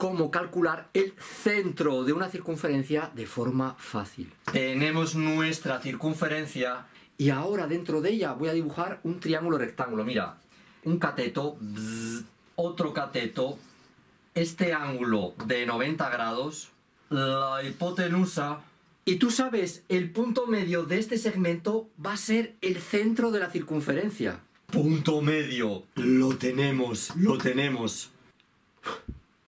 cómo calcular el centro de una circunferencia de forma fácil. Tenemos nuestra circunferencia y ahora dentro de ella voy a dibujar un triángulo rectángulo. Mira, un cateto, otro cateto, este ángulo de 90 grados, la hipotenusa. Y tú sabes, el punto medio de este segmento va a ser el centro de la circunferencia. Punto medio, lo tenemos, lo tenemos.